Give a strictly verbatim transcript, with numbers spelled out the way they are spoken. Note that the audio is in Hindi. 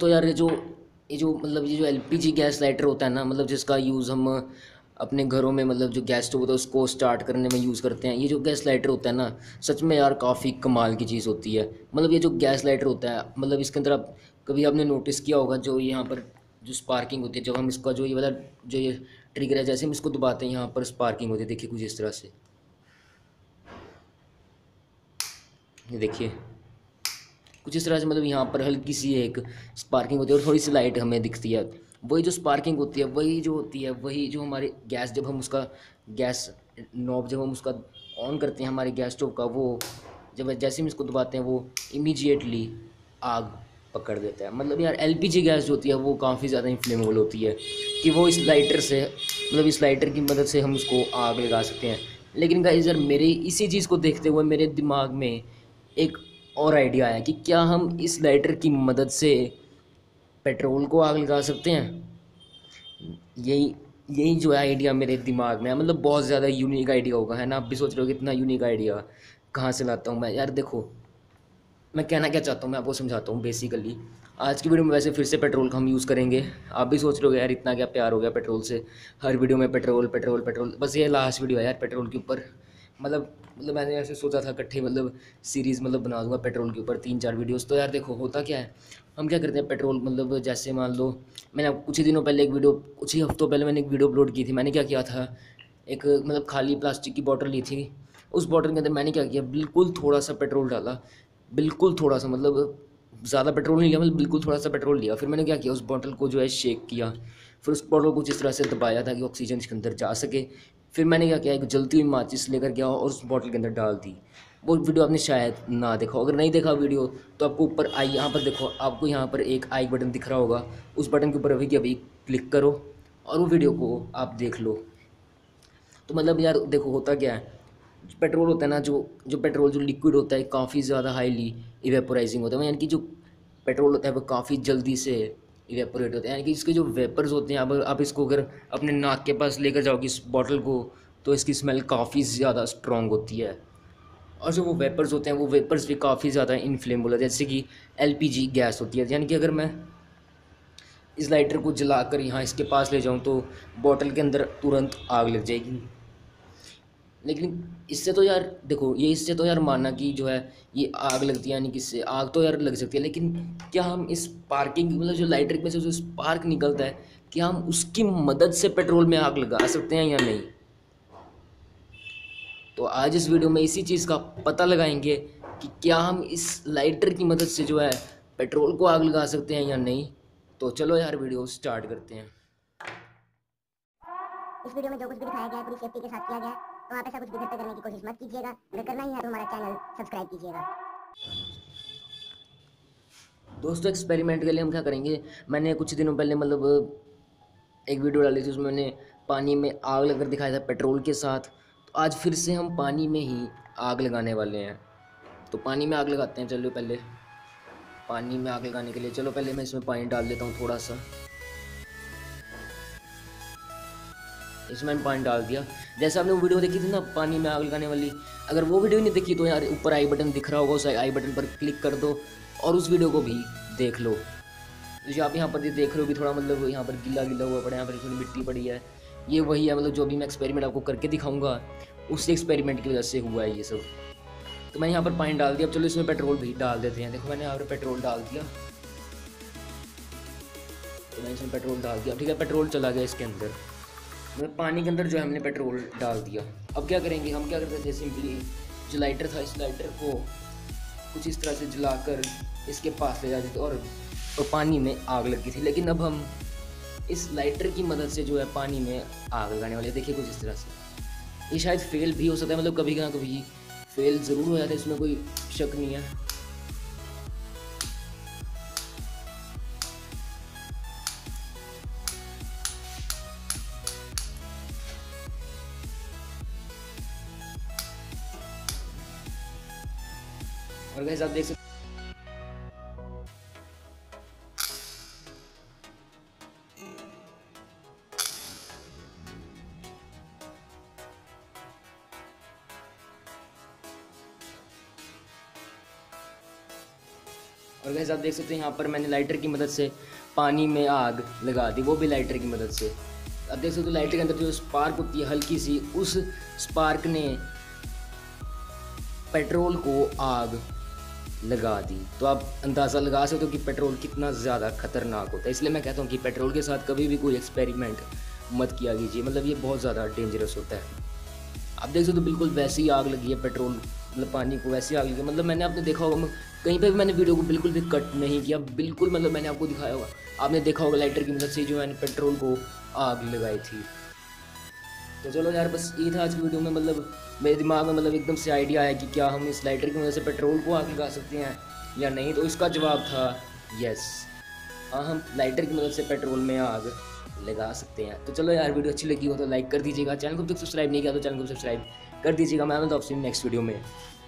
दोस्तों यार ये जो ये जो मतलब ये जो एलपीजी गैस लाइटर होता है ना, मतलब जिसका यूज़ हम अपने घरों में मतलब जो गैस स्टोव होता है उसको स्टार्ट करने में यूज़ करते हैं, ये जो गैस लाइटर होता है ना सच में यार काफ़ी कमाल की चीज़ होती है। मतलब ये जो गैस लाइटर होता है मतलब इसके अंदर आप कभी आपने नोटिस किया होगा जो यहाँ पर जो स्पार्किंग होती है, जब हम इसका जो ये वाला जो ये ट्रिगर है जैसे हम इसको दबाते हैं यहाँ पर स्पार्किंग होती है। देखिए कुछ इस तरह से, ये देखिए कुछ इस तरह से मतलब यहाँ पर हल्की सी एक स्पार्किंग होती है और थोड़ी सी लाइट हमें दिखती है। वही जो स्पार्किंग होती है वही जो होती है वही जो हमारे गैस जब हम उसका गैस नॉब जब हम उसका ऑन करते हैं हमारे गैस स्टोव का, वो जब जैसे हम इसको दबाते हैं वो इमीडिएटली आग पकड़ देता है। मतलब यार एलपीजी गैस जो होती है वो काफ़ी ज़्यादा इन्फ्लेमेबल होती है कि वो इस लाइटर से मतलब इस लाइटर की मदद से हम उसको आग लगा सकते हैं। लेकिन गाइस यार मेरे इसी चीज़ को देखते हुए मेरे दिमाग में एक और आइडिया आया कि क्या हम इस लाइटर की मदद से पेट्रोल को आग लगा सकते हैं। यही यही जो है आइडिया मेरे दिमाग में, मतलब बहुत ज़्यादा यूनिक आइडिया होगा, है ना। आप भी सोच रहे हो कि इतना यूनिक आइडिया कहाँ से लाता हूँ मैं। यार देखो मैं कहना क्या चाहता हूँ, मैं आपको समझाता हूँ। बेसिकली आज की वीडियो में वैसे फिर से पेट्रोल का हम यूज़ करेंगे। आप भी सोच रहे हो यार इतना क्या प्यार हो गया पेट्रोल से, हर वीडियो में पेट्रोल पेट्रोल पेट्रोल। बस ये लास्ट वीडियो है यार पेट्रोल के ऊपर, मतलब मतलब मैंने ऐसे सोचा था इकट्ठे मतलब सीरीज़ मतलब बना दूंगा पेट्रोल के ऊपर तीन चार वीडियोस। तो यार देखो होता क्या है, हम क्या करते हैं पेट्रोल मतलब जैसे मान लो मैंने आपको कुछ ही दिनों पहले एक वीडियो कुछ ही हफ्तों पहले मैंने एक वीडियो अपलोड की थी। मैंने क्या किया था, एक मतलब खाली प्लास्टिक की बॉटल ली थी, उस बॉटल के अंदर मैंने क्या किया बिल्कुल थोड़ा सा पेट्रोल डाला, बिल्कुल थोड़ा सा, मतलब ज़्यादा पेट्रोल नहीं लिया, मतलब बिल्कुल थोड़ा सा पेट्रोल लिया। फिर मैंने क्या किया उस बॉटल को जो है शेक किया, फिर उस बॉटल को जिस तरह से दबाया ताकि ऑक्सीजन इसके अंदर जा सके। फिर मैंने क्या किया एक जलती हुई माचिस लेकर गया और उस बॉटल के अंदर डाल दी। वो वीडियो आपने शायद ना देखा, अगर नहीं देखा वीडियो तो आपको ऊपर आई यहाँ पर देखो, आपको यहाँ पर एक आई बटन दिख रहा होगा, उस बटन के ऊपर अभी की अभी क्लिक करो और वो वीडियो को आप देख लो। तो मतलब यार देखो होता क्या है, पेट्रोल होता है ना जो जो पेट्रोल जो लिक्विड होता है काफ़ी ज़्यादा हाईली इवेपोराइजिंग होता है, यानी कि जो पेट्रोल होता है वो काफ़ी जल्दी से इवेपोरेट होता है, यानी कि इसके जो वेपर्स होते हैं। अब आप इसको अगर अपने नाक के पास लेकर जाओगे इस बॉटल को तो इसकी स्मेल काफ़ी ज़्यादा स्ट्रॉन्ग होती है और जो वो वेपर्स होते हैं वो वेपर्स भी काफ़ी ज़्यादा इन्फ्लेमेबल होते हैं, जैसे कि एलपीजी गैस होती है। यानी कि अगर मैं इस लाइटर को जला कर यहाँ इसके पास ले जाऊँ तो बॉटल के अंदर तुरंत आग लग जाएगी। लेकिन इससे तो यार देखो ये इससे तो यार माना कि जो है ये आग लगती है, यानी कि इससे आग तो यार लग सकती है, लेकिन क्या हम इस स्पार्किंग मतलब जो लाइटर में से जो स्पार्क निकलता है क्या हम उसकी मदद से पेट्रोल में आग लगा सकते हैं या नहीं। तो आज इस वीडियो में इसी चीज़ का पता लगाएंगे कि क्या हम इस लाइटर की मदद से जो है पेट्रोल को आग लगा सकते हैं या नहीं। तो चलो यार वीडियो स्टार्ट करते हैं। इस वीडियो में जो कुछ भी दिखाया गया है पूरी सेफ्टी के साथ किया गया है, तो आप ऐसा कुछ भी घर पे करने की कोशिश मत कीजिएगा। अगर करना ही है तो हमारा चैनल सब्सक्राइब कीजिएगा। दोस्तों एक्सपेरिमेंट के लिए हम क्या करेंगे, मैंने कुछ दिनों पहले मतलब एक वीडियो डाली थी उसमें मैंने पानी में आग लगाकर दिखाया था पेट्रोल के साथ। तो आज फिर से हम पानी में ही आग लगाने वाले हैं, तो पानी में आग लगाते हैं। चलो पहले पानी में आग लगाने के लिए चलो पहले मैं इसमें पानी डाल देता हूँ थोड़ा सा, इसमें मैंने पानी डाल दिया। जैसे आपने वो वीडियो देखी थी ना पानी में आग लगाने वाली, अगर वो वीडियो नहीं देखी तो यार ऊपर आई बटन दिख रहा होगा, उस आई बटन पर क्लिक कर दो और उस वीडियो को भी देख लो। जो आप यहाँ पर ये देख रहे हो कि थोड़ा मतलब यहाँ पर गीला गीला हुआ पड़ा है, यहाँ पर थोड़ी मिट्टी पड़ी है, ये वही है मतलब जो भी मैं एक्सपेरिमेंट आपको करके दिखाऊंगा उस एक्सपेरिमेंट की वजह से हुआ है ये सब। तो मैंने यहाँ पर पानी डाल दिया, अब चलो इसमें पेट्रोल भी डाल देते हैं। देखो मैंने यहाँ पर पेट्रोल डाल दिया, तो मैंने इसमें पेट्रोल डाल दिया, ठीक है पेट्रोल चला गया इसके अंदर, मतलब पानी के अंदर जो है हमने पेट्रोल डाल दिया। अब क्या करेंगे, हम क्या करते थे सिंपली जो लाइटर था इस लाइटर को कुछ इस तरह से जलाकर इसके पास ले जाते थे और तो पानी में आग लगती थी। लेकिन अब हम इस लाइटर की मदद से जो है पानी में आग लगाने वाले। देखिए कुछ इस तरह से, ये शायद फेल भी हो सकता है, मतलब कभी ना कभी फेल ज़रूर हो जाता है, इसमें कोई शक नहीं है। और गाइस आप देख सकते और गाइस आप देख सकते हैं यहाँ पर मैंने लाइटर की मदद से पानी में आग लगा दी, वो भी लाइटर की मदद से। आप देख सकते हो लाइटर के अंदर जो स्पार्क होती है हल्की सी, उस स्पार्क ने पेट्रोल को आग लगा दी। तो आप अंदाज़ा लगा सकते हो कि पेट्रोल कितना ज़्यादा खतरनाक होता है। इसलिए मैं कहता हूँ कि पेट्रोल के साथ कभी भी कोई एक्सपेरिमेंट मत किया कीजिए, मतलब ये बहुत ज़्यादा डेंजरस होता है। आप देख सकते हो बिल्कुल वैसी आग लगी है पेट्रोल, मतलब पानी को वैसी आग लगी। मतलब मैंने आपने देखा होगा, कहीं पे भी मैंने वीडियो को बिल्कुल भी कट नहीं किया, बिल्कुल मतलब मैंने आपको दिखाया होगा, आपने देखा होगा लाइटर की मदद से जो मैंने पेट्रोल को आग लगाई थी। तो चलो यार बस ये था आज की वीडियो में, मतलब मेरे दिमाग में मतलब एकदम से आइडिया आया कि क्या हम इस लाइटर की मदद से पेट्रोल को आग लगा सकते हैं या नहीं, तो इसका जवाब था यस, हाँ हम लाइटर की मदद से पेट्रोल में आग लगा सकते हैं। तो चलो यार वीडियो अच्छी लगी हो तो लाइक कर दीजिएगा, चैनल को सब्सक्राइब नहीं किया तो चैनल को सब्सक्राइब कर दीजिएगा। मैं मिलता हूं आपसे नेक्स्ट वीडियो में।